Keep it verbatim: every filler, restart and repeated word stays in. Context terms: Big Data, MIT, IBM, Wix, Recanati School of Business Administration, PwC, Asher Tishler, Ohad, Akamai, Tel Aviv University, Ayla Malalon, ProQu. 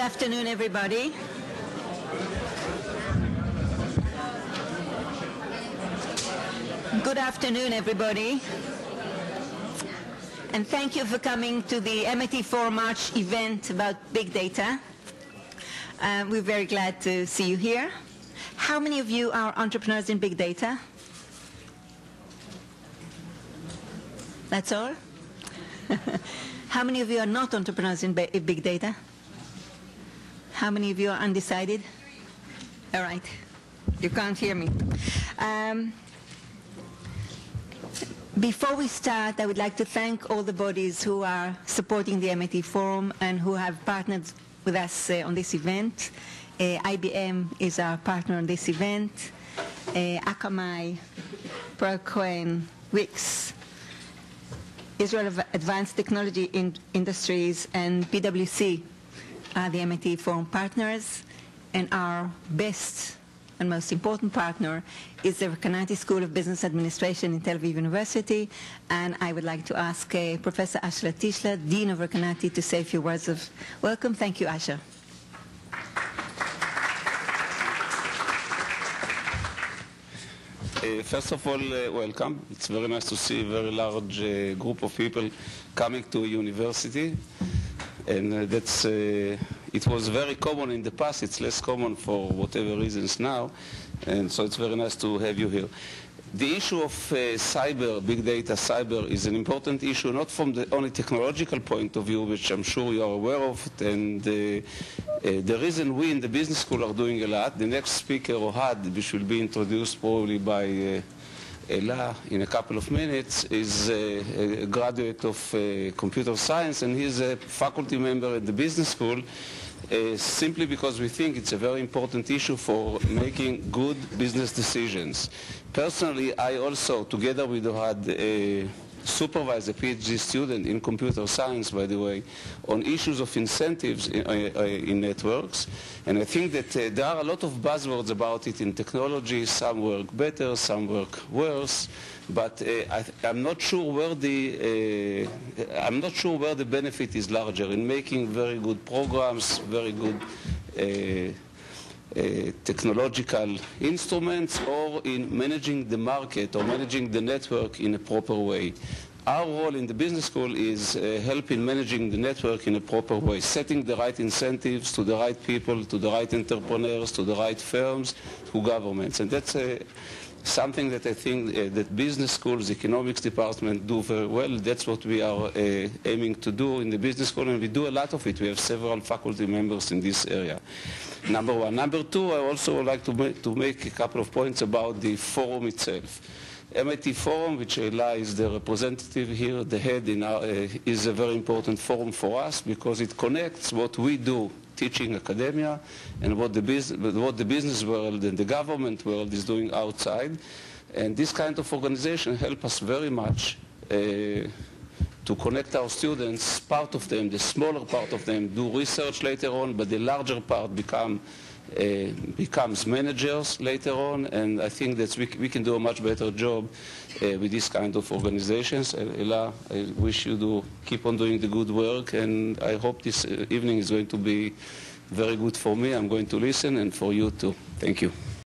Good afternoon, everybody. Good afternoon, everybody. And thank you for coming to the M I T four March event about big data. Uh, we're very glad to see you here. How many of you are entrepreneurs in big data? That's all? How many of you are not entrepreneurs in big data? How many of you are undecided? All right. You can't hear me. Um, before we start, I would like to thank all the bodies who are supporting the M I T Forum and who have partnered with us uh, on this event. Uh, I B M is our partner on this event. Uh, Akamai, ProQu, Wix, Israel of Advanced Technology in Industries, and P W C are the M I T Forum partners, and our best and most important partner is the Recanati School of Business Administration in Tel Aviv University, and I would like to ask uh, Professor Asher Tishler, Dean of Recanati, to say a few words of welcome. Thank you, Asher. Uh, first of all, uh, welcome. It's very nice to see a very large uh, group of people coming to a university, and uh, that's, uh, it was very common in the past. It's less common for whatever reasons now, and so it's very nice to have you here. The issue of uh, cyber, big data, cyber, is an important issue, not from the only technological point of view, which I'm sure you are aware of, and uh, uh, the reason we in the business school are doing a lot. The next speaker, Ohad, which will be introduced probably by uh, Ella in a couple of minutes, is uh, a graduate of uh, computer science, and he's a faculty member at the business school, Uh, simply because we think it's a very important issue for making good business decisions. Personally, I also, together with Ohad, uh, supervise a PhD student in computer science, by the way, on issues of incentives in, uh, uh, in networks. And I think that uh, there are a lot of buzzwords about it in technology. Some work better, some work worse. But uh, I th I'm not sure where the uh, I'm not sure where the benefit is larger in making very good programs, very good uh, uh, technological instruments, or in managing the market or managing the network in a proper way. Our role in the business school is uh, helping managing the network in a proper way, setting the right incentives to the right people, to the right entrepreneurs, to the right firms, to governments, and that's a. Uh, something that I think uh, that business schools, economics department do very well. That's what we are uh, aiming to do in the business school, and we do a lot of it. We have several faculty members in this area. Number one. Number two, I also would like to, ma to make a couple of points about the forum itself. M I T Forum, which Ella is the representative here, the head, in our, uh, is a very important forum for us because it connects what we do, teaching academia, and what the, what the business world and the government world is doing outside. And this kind of organization helps us very much uh, to connect our students. Part of them, the smaller part of them, do research later on, but the larger part become, uh, becomes managers later on. And I think that we, we can do a much better job uh, with this kind of organizations. Ella, I wish you to keep on doing the good work, and I hope this evening is going to be very good for me. I'm going to listen, and for you too. Thank you.